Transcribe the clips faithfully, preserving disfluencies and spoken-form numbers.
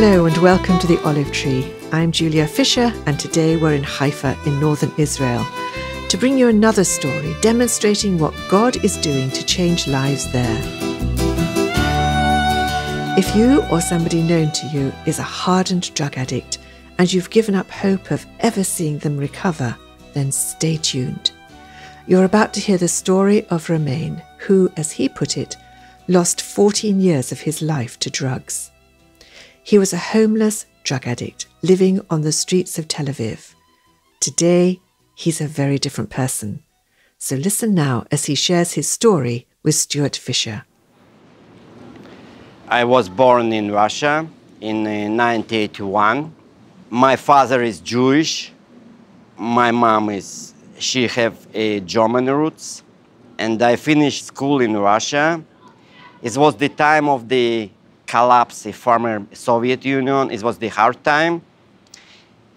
Hello and welcome to The Olive Tree. I'm Julia Fisher and today we're in Haifa in northern Israel to bring you another story demonstrating what God is doing to change lives there. If you or somebody known to you is a hardened drug addict and you've given up hope of ever seeing them recover, then stay tuned. You're about to hear the story of Romain, who, as he put it, lost fourteen years of his life to drugs. He was a homeless drug addict living on the streets of Tel Aviv. Today, he's a very different person. So listen now as he shares his story with Stuart Fisher. I was born in Russia in nineteen eighty-one. My father is Jewish. My mom is, she have a German roots. And I finished school in Russia. It was the time of the collapse the former Soviet Union. It was the hard time.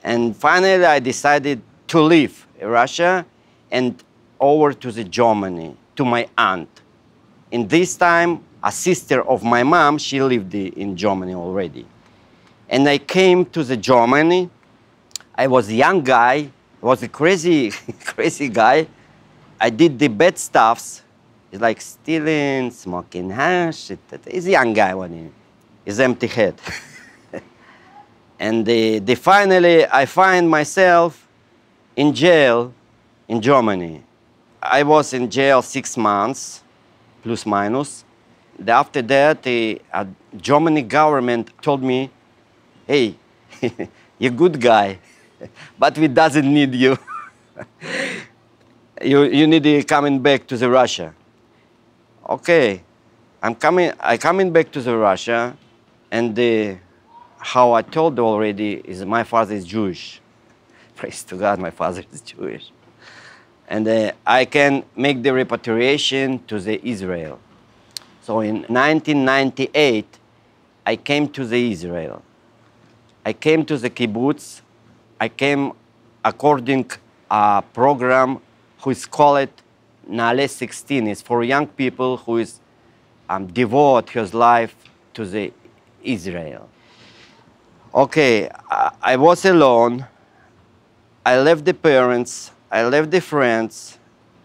And finally, I decided to leave Russia and over to the Germany, to my aunt. In this time, a sister of my mom, she lived in Germany already. And I came to the Germany. I was a young guy. I was a crazy, crazy guy. I did the bad stuffs. It's like stealing, smoking hash. It's a young guy one here. His empty head. and the, the finally, I find myself in jail in Germany. I was in jail six months, plus minus. The, after that, the uh, German government told me, hey, you're a good guy, but we doesn't need you. you. You need to coming back to the Russia. Okay, I'm coming, I'm coming back to the Russia, and the, how I told already is my father is Jewish. Praise to God, my father is Jewish. And uh, I can make the repatriation to the Israel. So in nineteen ninety-eight, I came to the Israel. I came to the kibbutz. I came according to a program who is called Naale sixteen is for young people who is um, devote his life to the Israel. Okay, I, I was alone. I left the parents, I left the friends,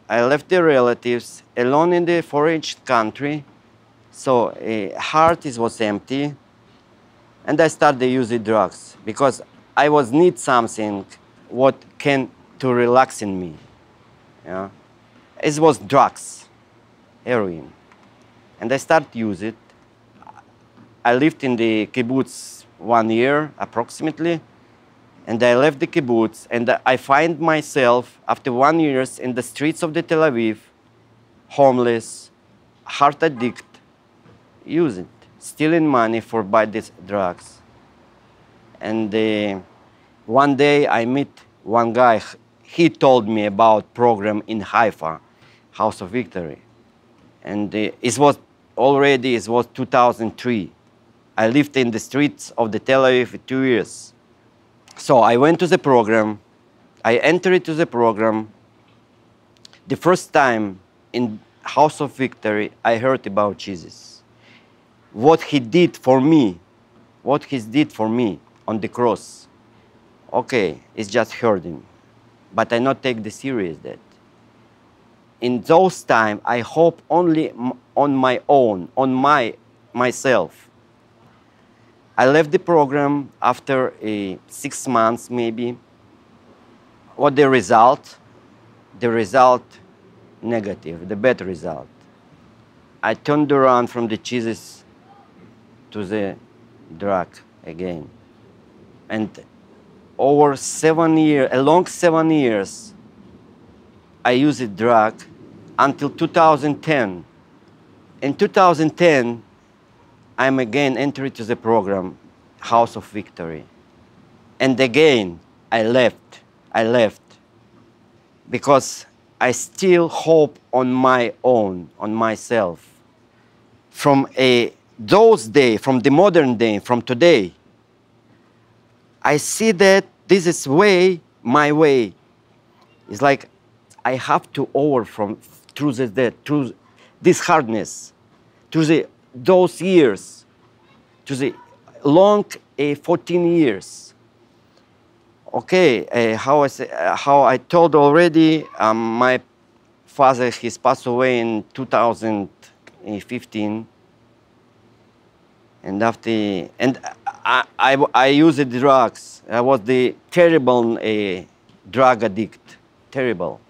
I left the relatives, alone in the foreign country. So uh, heart is, was empty. And I started using drugs because I was need something what can to relax in me. Yeah? It was drugs, heroin. And I started to use it. I lived in the kibbutz one year, approximately. And I left the kibbutz, and I find myself, after one year, in the streets of the Tel Aviv, homeless, heart addict, using, stealing money for buy these drugs. And uh, one day, I meet one guy. He told me about program in Haifa. House of Victory. And uh, it was already, it was two thousand three. I lived in the streets of the Tel Aviv for two years. So I went to the program. I entered to the program. The first time in House of Victory, I heard about Jesus. What he did for me, what he did for me on the cross. Okay, it's just heard him. But I not take the serious that. In those times, I hope only on my own, on my, myself. I left the program after a six months, maybe. What the result? The result, negative, the bad result. I turned around from the Jesus to the drug again. And over seven years, a long seven years, I used a drug until two thousand ten. In two thousand ten, I'm again entered to the program, House of Victory. And again, I left, I left. Because I still hope on my own, on myself. From a, those days, from the modern day, from today, I see that this is way, my way. It's like, I have to over from through the death, through this hardness, through the, those years, to the long uh, fourteen years. Okay, uh, how, I say, uh, how I told already, um, my father, he's passed away in two thousand fifteen. And after, and I, I, I used drugs. I was the terrible uh, drug addict, terrible.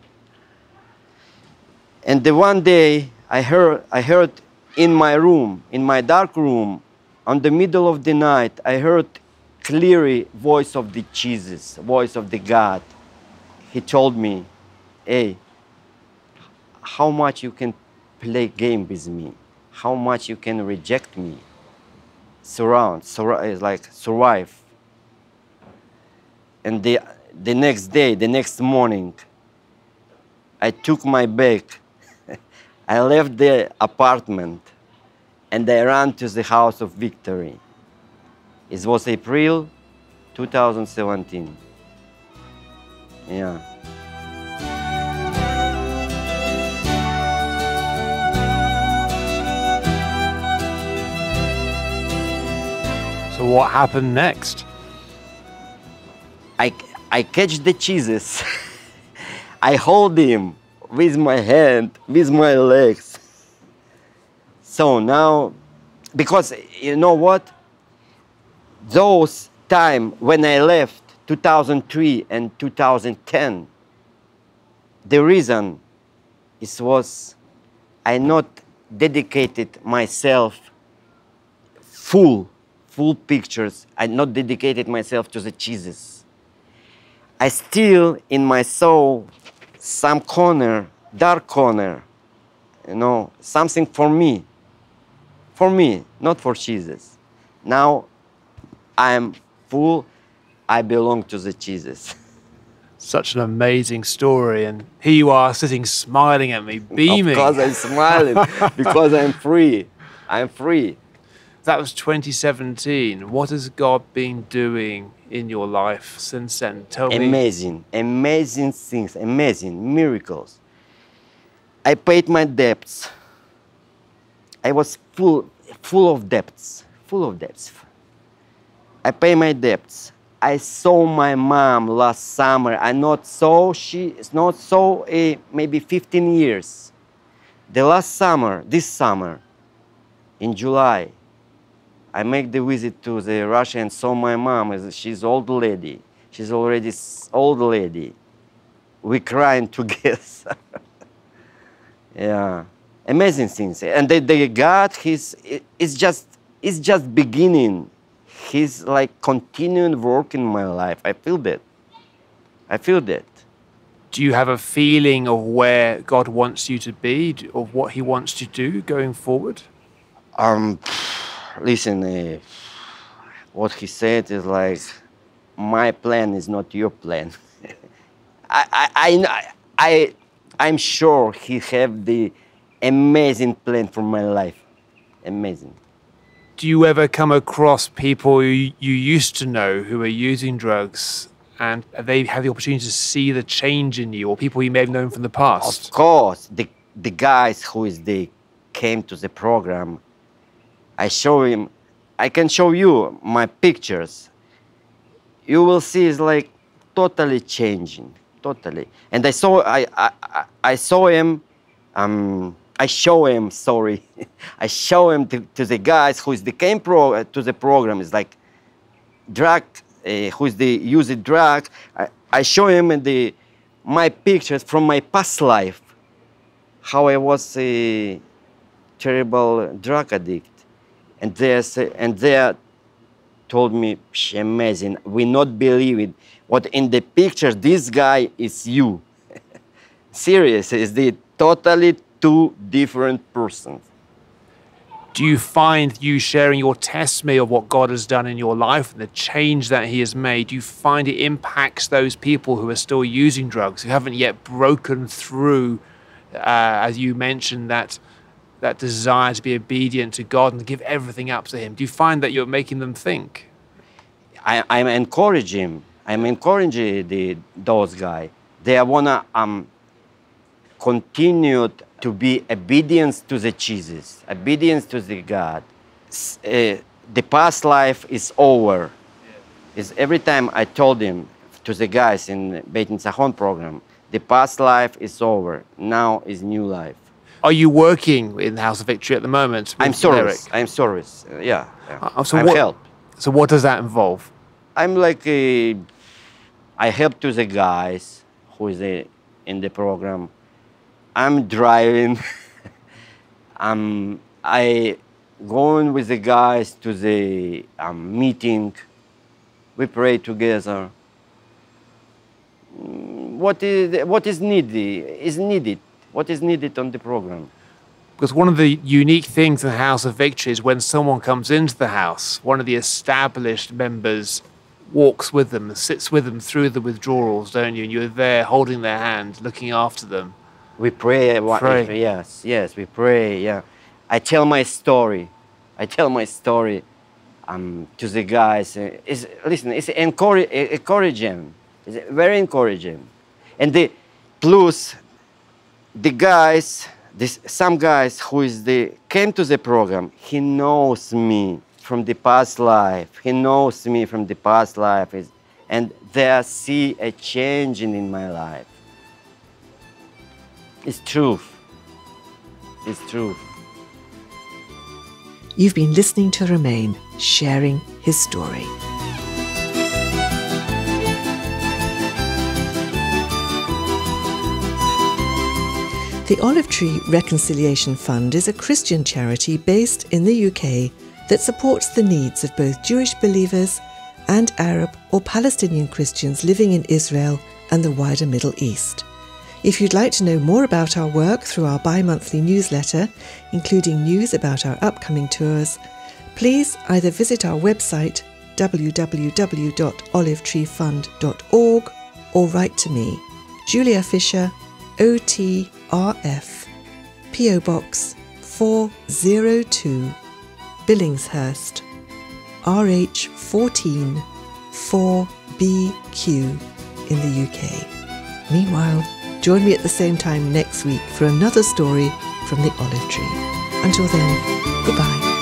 And the one day I heard, I heard in my room, in my dark room, on the middle of the night, I heard clearly voice of the Jesus, voice of the God. He told me, hey, how much you can play game with me? How much you can reject me? Surround, surround like survive. And the, the next day, the next morning, I took my bag. I left the apartment and I ran to the House of Victory. It was April two thousand seventeen. Yeah. So what happened next? I, I catch the Jesus. I hold him with my hand, with my legs. So now, because you know what? Those time when I left, two thousand three and two thousand ten, the reason is was I not dedicated myself full, full pictures. I not dedicated myself to the Jesus. I still, in my soul, some corner, dark corner, you know, something for me. For me, not for Jesus. Now, I am full, I belong to the Jesus. Such an amazing story. And here you are sitting smiling at me, beaming. Of course I'm smiling, because I'm free. I'm free. That was twenty seventeen. What has God been doing in your life since then? Tell me. Amazing, amazing things, amazing miracles. I paid my debts. I was full, full of debts, full of debts. I pay my debts. I saw my mom last summer. I not saw she is not saw a maybe fifteen years. The last summer, this summer, in July, I make the visit to the Russia and saw my mom. She's old lady. She's already old lady. We crying together. Yeah, amazing things. And the, the God, he's it's just it's just beginning. He's like continuing work in my life. I feel that. I feel that. Do you have a feeling of where God wants you to be, of what He wants to do going forward? Um, listen, uh, what He said is like, my plan is not your plan. I, I, I, I, I'm sure He have the amazing plan for my life. Amazing. Do you ever come across people you, you used to know who are using drugs and they have the opportunity to see the change in you, or people you may have known from the past? Of course. The, the guys who is they came to the program, I show him, I can show you my pictures. You will see it's like totally changing, totally. And I saw, I, I, I saw him, um, I show him, sorry, I show him to, to the guys who is the came pro, to the program. It's like drug, uh, who is the using drug. I, I show him in the, my pictures from my past life, how I was a terrible drug addict. And they, and they told me, amazing, we not believe it. What in the picture, this guy is you. Serious, is the totally two different persons. Do you find you sharing your testimony of what God has done in your life and the change that He has made, do you find it impacts those people who are still using drugs, who haven't yet broken through, uh, as you mentioned, that, that desire to be obedient to God and to give everything up to Him? Do you find that you're making them think? I, I'm encouraging. I'm encouraging the, those guys. They wanna um, continue to be obedience to the Jesus, obedience to the God, uh, the past life is over. Yeah. Is every time I told him, to the guys in Beit Nzahon program, the past life is over, now is new life. Are you working in the House of Victory at the moment? I'm service, I'm service, uh, yeah. yeah. Uh, so I'm what, help. So what does that involve? I'm like, a, I help to the guys who is a, in the program. I'm driving. I'm I going with the guys to the um, meeting. We pray together. What is what is needed is needed. What is needed on the program? Because one of the unique things in the House of Victory is when someone comes into the house, one of the established members walks with them, sits with them through the withdrawals, don't you? And you're there holding their hand, looking after them. We pray. pray. Yes, yes, we pray. Yeah, I tell my story. I tell my story um, to the guys. It's, listen, it's encourage, encouraging. It's very encouraging. And the plus, the guys, this, some guys who is the came to the program. He knows me from the past life. He knows me from the past life. It's, and they see a change in my life. It's truth. It's truth. You've been listening to Romain, sharing his story. The Olive Tree Reconciliation Fund is a Christian charity based in the U K that supports the needs of both Jewish believers and Arab or Palestinian Christians living in Israel and the wider Middle East. If you'd like to know more about our work through our bi-monthly newsletter, including news about our upcoming tours, please either visit our website w w w dot olive tree fund dot org or write to me, Julia Fisher, O T R F, P O Box four zero two, Billingshurst, R H one four four B Q in the U K. Meanwhile, join me at the same time next week for another story from the Olive Tree. Until then, goodbye.